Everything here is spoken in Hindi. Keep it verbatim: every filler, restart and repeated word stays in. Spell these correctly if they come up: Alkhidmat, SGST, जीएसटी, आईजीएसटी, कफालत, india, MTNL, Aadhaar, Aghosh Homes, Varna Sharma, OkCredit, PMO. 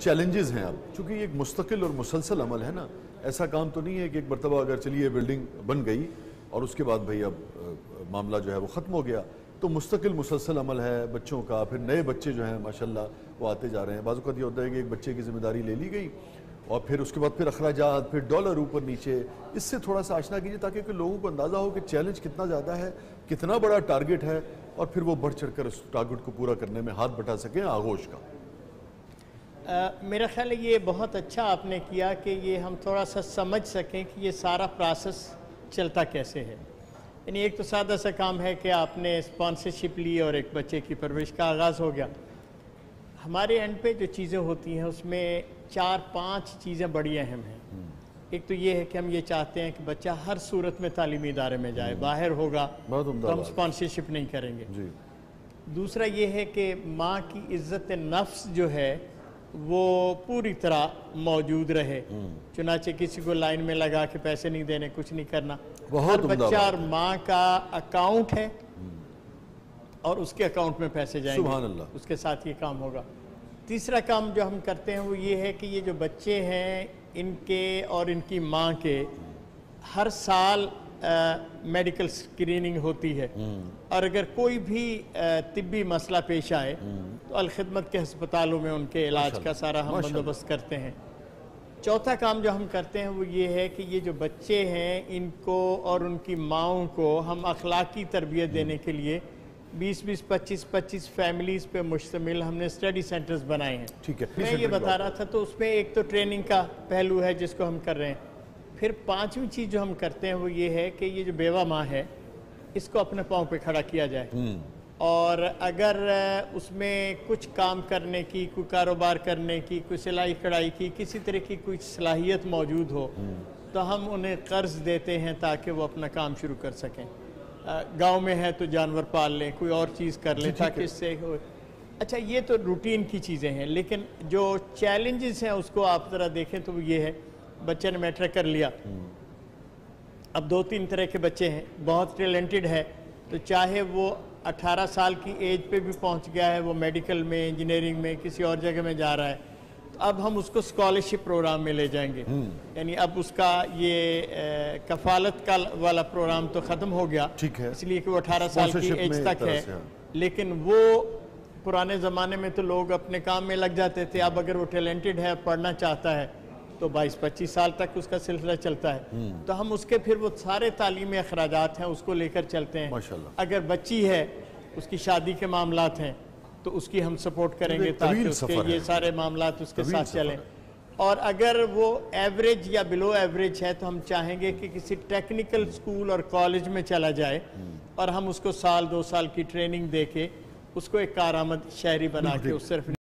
चैलेंजेस हैं अब, चूँकि ये एक मुस्तकिल और मुसलसल अमल है ना, ऐसा काम तो नहीं है कि एक मरतबा अगर चलिए बिल्डिंग बन गई और उसके बाद भाई अब मामला जो है वो ख़त्म हो गया, तो मुस्तकिल मुसलसल अमल है बच्चों का। फिर नए बच्चे जो हैं माशाल्लाह वो आते जा रहे हैं। बाज़ू का ये होता है कि एक बच्चे की जिम्मेदारी ले ली गई और फिर उसके बाद फिर अखराजात, फिर डॉलर ऊपर नीचे। इससे थोड़ा सा आशना कीजिए ताकि कि लोगों को अंदाज़ा हो कि चैलेंज कितना ज़्यादा है, कितना बड़ा टारगेट है, और फिर वो बढ़ चढ़ कर उस टारगेट को पूरा करने में हाथ बटा सकें। आगोश का आ, मेरा ख्याल है ये बहुत अच्छा आपने किया कि ये हम थोड़ा सा समझ सकें कि ये सारा प्रोसेस चलता कैसे है। यानी एक तो सादा सा काम है कि आपने स्पॉन्सरशिप ली और एक बच्चे की परवरिश का आगाज़ हो गया। हमारे एंड पे जो चीज़ें होती हैं उसमें चार पांच चीज़ें बड़ी अहम हैं। एक तो ये है कि हम ये चाहते हैं कि बच्चा हर सूरत में तालीमी इदारे में जाए, बाहर होगा तो हम स्पॉन्सरशिप नहीं करेंगे जी। दूसरा ये है कि माँ की इज्जत नफ्स जो है वो पूरी तरह मौजूद रहे, चुनाचे किसी को लाइन में लगा के पैसे नहीं देने, कुछ नहीं करना। हर बच्चा और माँ का अकाउंट है और उसके अकाउंट में पैसे जाएंगे, सुभान अल्लाह, उसके साथ ये काम होगा। तीसरा काम जो हम करते हैं वो ये है कि ये जो बच्चे हैं इनके और इनकी माँ के हर साल आ, मेडिकल स्क्रीनिंग होती है और अगर कोई भी तिब्बी मसला पेश आए तो अलखिदमत के अस्पतालों में उनके इलाज का सारा हम बंदोबस्त करते हैं। चौथा काम जो हम करते हैं वो ये है कि ये जो बच्चे हैं इनको और उनकी माँओं को हम अखलाकी तरबियत देने के लिए बीस बीस पच्चीस पच्चीस फैमिलीज़ पे मुश्तमिल हमने स्टडी सेंटर्स बनाए हैं। ठीक है, मैं ये बता रहा था। तो उसमें एक तो ट्रेनिंग का पहलू है जिसको हम कर रहे हैं। फिर पांचवी चीज़ जो हम करते हैं वो ये है कि ये जो बेवा माँ है इसको अपने पाँव पे खड़ा किया जाए और अगर उसमें कुछ काम करने की, कोई कारोबार करने की, कोई सिलाई कढ़ाई की किसी तरह की कोई सलाहियत मौजूद हो तो हम उन्हें कर्ज देते हैं ताकि वो अपना काम शुरू कर सकें। गांव में है तो जानवर पाल लें, कोई और चीज़ कर लें ताकि इससे हो। अच्छा, ये तो रूटीन की चीज़ें हैं, लेकिन जो चैलेंजेस हैं उसको आप ज़रा देखें तो ये है बच्चे ने मैट्रिक कर लिया। अब दो तीन तरह के बच्चे हैं, बहुत टैलेंटेड है तो चाहे वो अठारह साल की एज पे भी पहुंच गया है, वो मेडिकल में, इंजीनियरिंग में, किसी और जगह में जा रहा है, तो अब हम उसको स्कॉलरशिप प्रोग्राम में ले जाएंगे। यानी अब उसका ये ए, कफालत का वाला प्रोग्राम तो ख़त्म हो गया, ठीक है, इसलिए कि वो अठारह साल की एज तक है। लेकिन वो पुराने ज़माने में तो लोग अपने काम में लग जाते थे, अब अगर वो टैलेंटेड है, पढ़ना चाहता है तो बाईस पच्चीस साल तक उसका सिलसिला चलता है। तो हम उसके फिर वो सारे तालीमी अखराजात हैं उसको लेकर चलते हैं। माशाल्लाह। अगर बच्ची है, उसकी शादी के मामलात हैं तो उसकी हम सपोर्ट करेंगे ताकि उसके ये सारे मामलात उसके साथ चलें। और अगर वो एवरेज या बिलो एवरेज है तो हम चाहेंगे कि किसी टेक्निकल स्कूल और कॉलेज में चला जाए और हम उसको साल दो साल की ट्रेनिंग दे के उसको एक कारआमद शहरी बना के उस तरफ